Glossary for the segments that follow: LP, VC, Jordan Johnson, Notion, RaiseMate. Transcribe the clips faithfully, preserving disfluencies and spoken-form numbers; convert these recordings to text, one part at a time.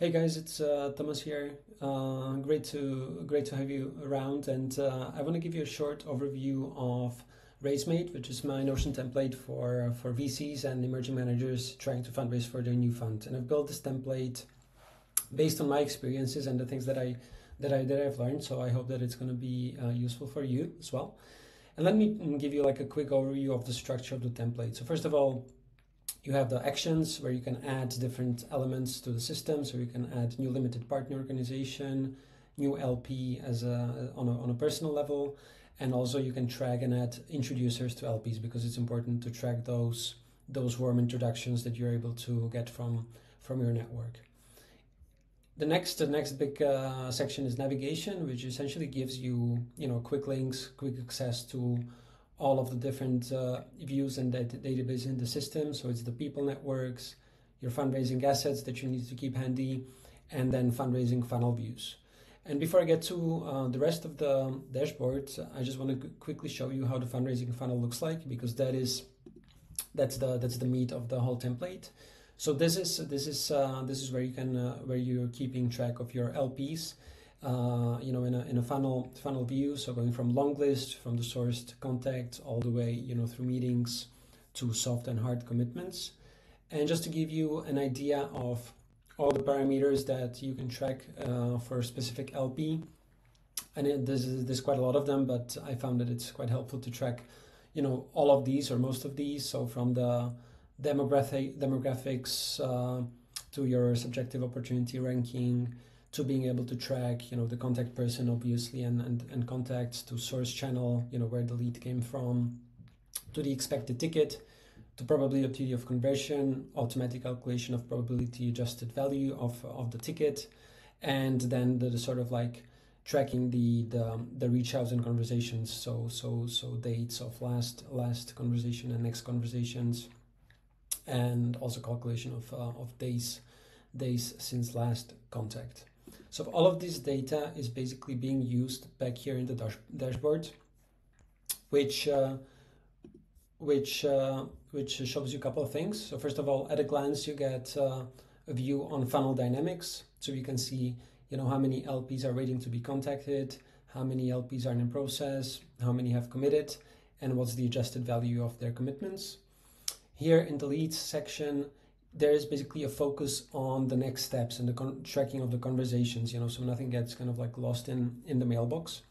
Hey guys, it's uh, Thomas here. Uh, great to great to have you around, and uh, I want to give you a short overview of RaiseMate, which is my Notion template for for V Cs and emerging managers trying to fundraise for their new fund. And I've built this template based on my experiences and the things that I that I that I've learned. So I hope that it's going to be uh, useful for you as well. And let me give you like a quick overview of the structure of the template. So first of all, you have the actions where you can add different elements to the system. So you can add new limited partner organization, new L P as a on a, on a personal level, and also you can track and add introducers to L Ps, because it's important to track those those warm introductions that you're able to get from from your network. The next the next big uh, section is navigation, which essentially gives you you know quick links, quick access to all of the different uh, views and data database in the system. So it's the people networks, your fundraising assets that you need to keep handy, and then fundraising funnel views. And before I get to uh, the rest of the dashboard, I just want to quickly show you how the fundraising funnel looks like, because that is that's the that's the meat of the whole template. So this is this is uh, this is where you can uh, where you're keeping track of your L Ps. Uh, you know, in a in a funnel funnel view, so going from long list, from the source to contact, all the way you know through meetings to soft and hard commitments. And just to give you an idea of all the parameters that you can track uh, for a specific L P, and it, this is there's quite a lot of them, but I found that it's quite helpful to track, you know, all of these or most of these. So from the demographic demographics uh, to your subjective opportunity ranking, to being able to track, you know, the contact person, obviously, and, and, and contacts, to source channel, you know, where the lead came from, to the expected ticket, to probability of conversion, automatic calculation of probability adjusted value of, of the ticket, and then the, the sort of like tracking the the, the reach outs and conversations, so so so dates of last last conversation and next conversations, and also calculation of, uh, of days days since last contact. So all of this data is basically being used back here in the dash dashboard, which uh, which uh, which shows you a couple of things. So first of all, at a glance, you get uh, a view on funnel dynamics, so you can see you know how many L Ps are waiting to be contacted, how many L Ps are in process, how many have committed, and what's the adjusted value of their commitments. Here in the leads section, there is basically a focus on the next steps and the con tracking of the conversations, you know, so nothing gets kind of like lost in, in the mailbox.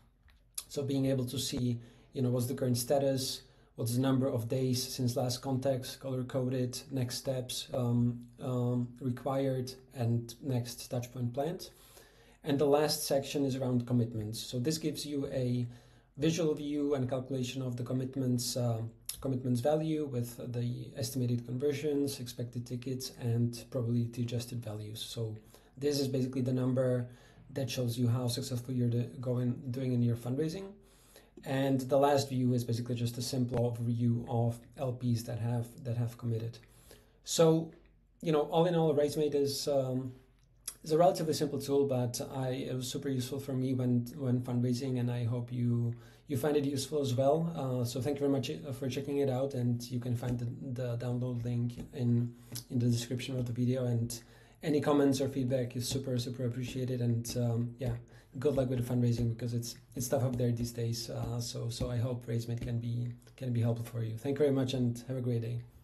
So being able to see, you know, what's the current status, what's the number of days since last contacts, color-coded, next steps um, um, required, and next touchpoint planned. And the last section is around commitments. So this gives you a visual view and calculation of the commitments uh, commitments value with the estimated conversions, expected tickets, and probability adjusted values. So this is basically the number that shows you how successful you're going doing in your fundraising. And the last view is basically just a simple overview of L Ps that have that have committed. So, you know, all in all, RaiseMate is um, is a relatively simple tool, but I it was super useful for me when when fundraising, and I hope you you find it useful as well. Uh, so thank you very much for checking it out, and you can find the, the download link in in the description of the video. And any comments or feedback is super super appreciated. And um, yeah, good luck with the fundraising, because it's it's tough up there these days. Uh, so so I hope RaiseMate can be can be helpful for you. Thank you very much, and have a great day.